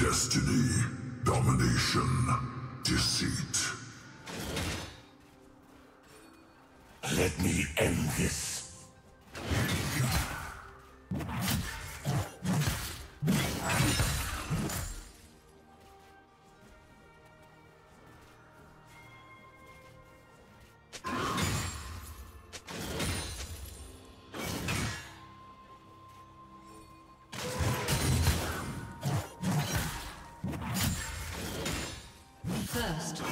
Destiny, domination, deceit. Let me end this. First,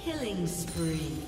killing spree.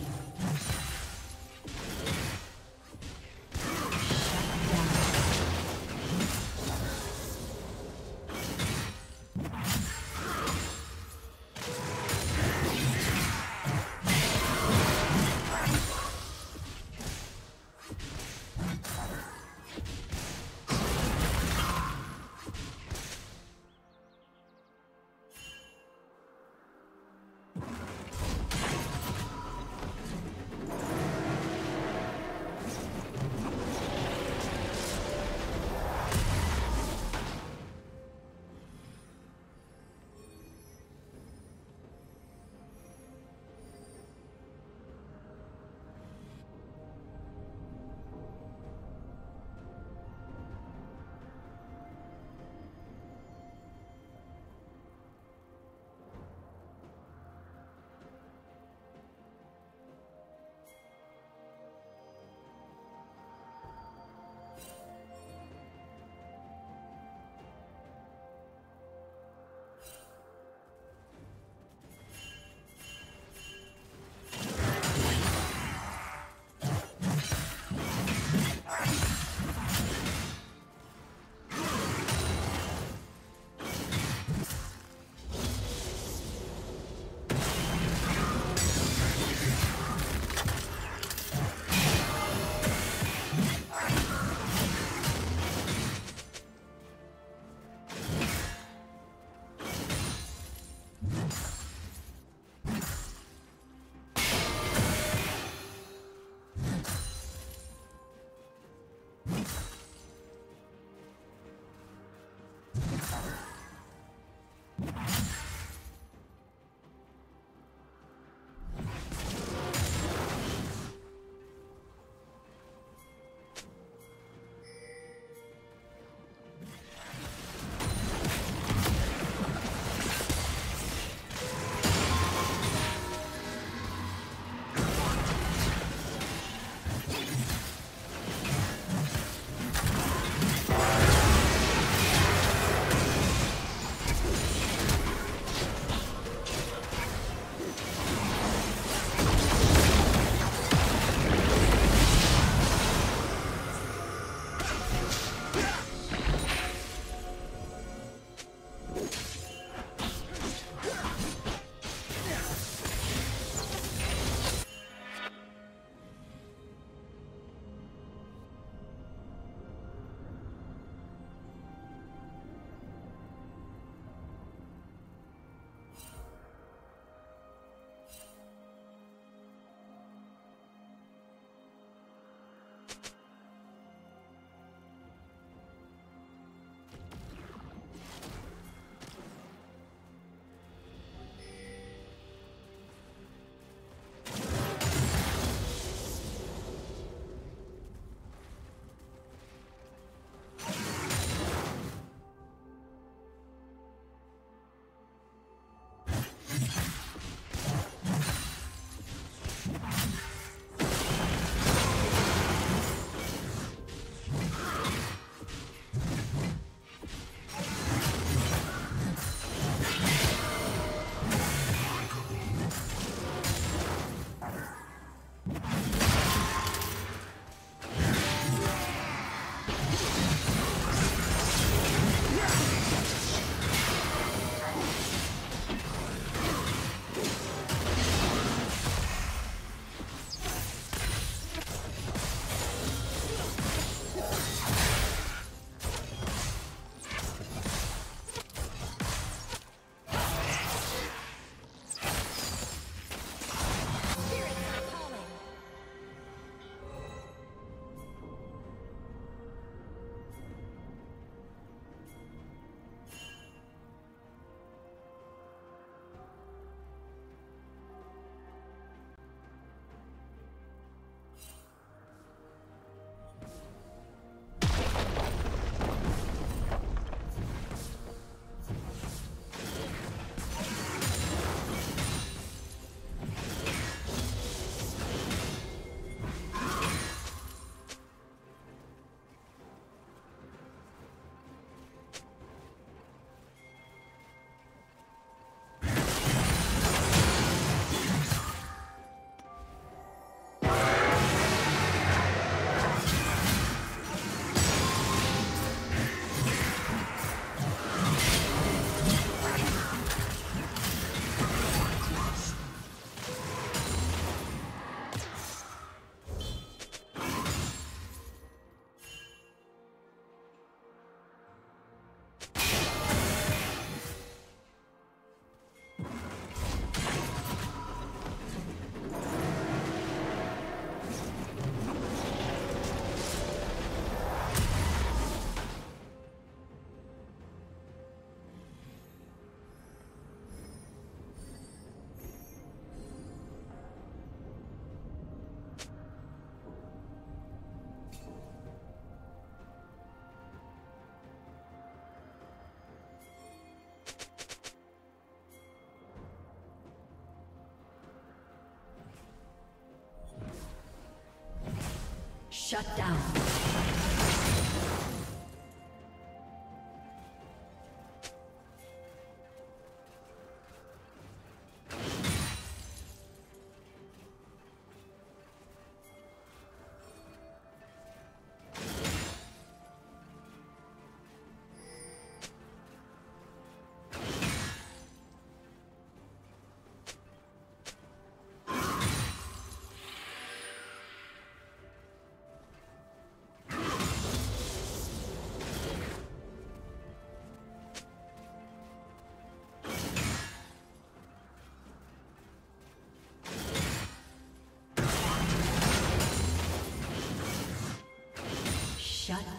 Shut down.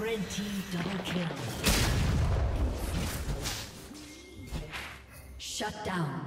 Red team double kill. Shut down.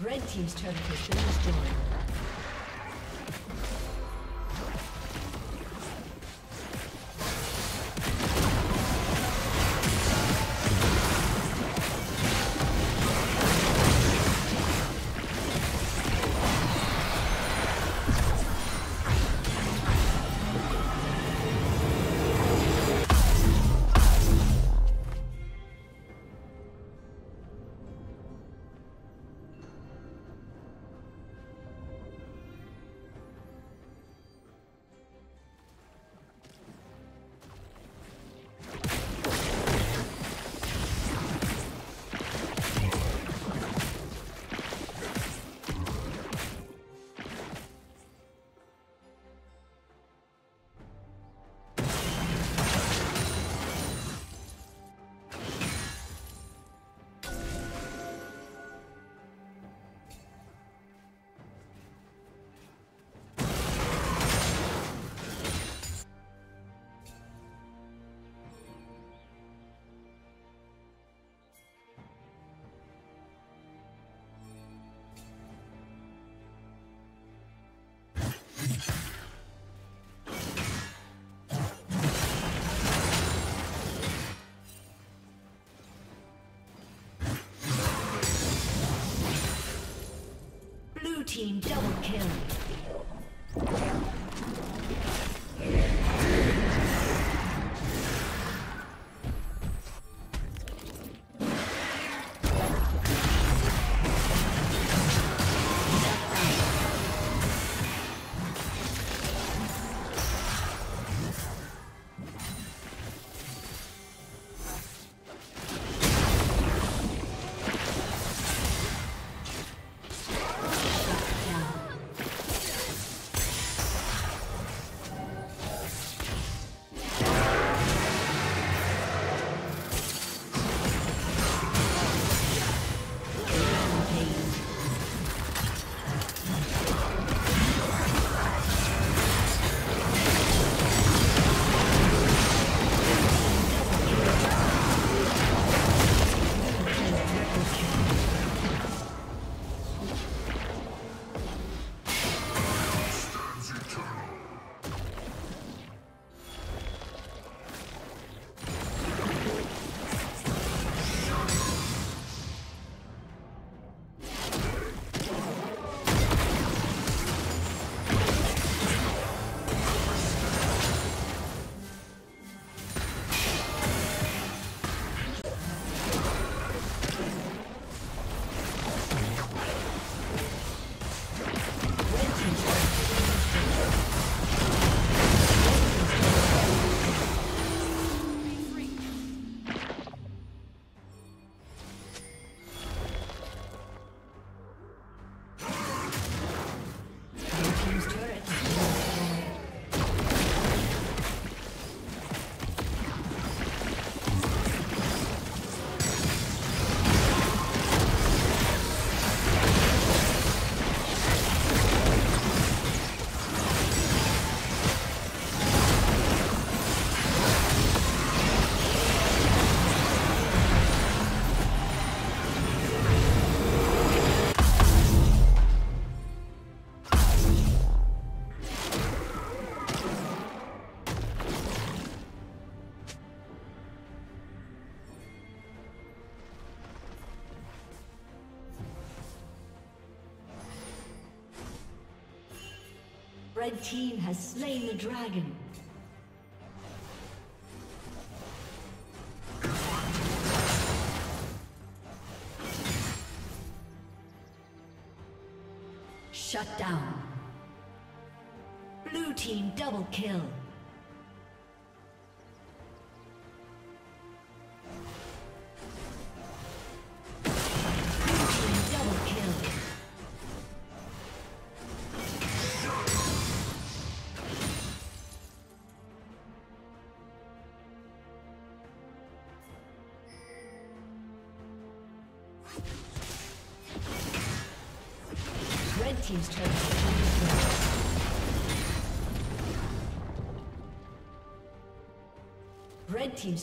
Red team's turret has been destroyed. Team double kill. Red team has slain the dragon. Shut down. Blue team double kill. Team's turn. Red team's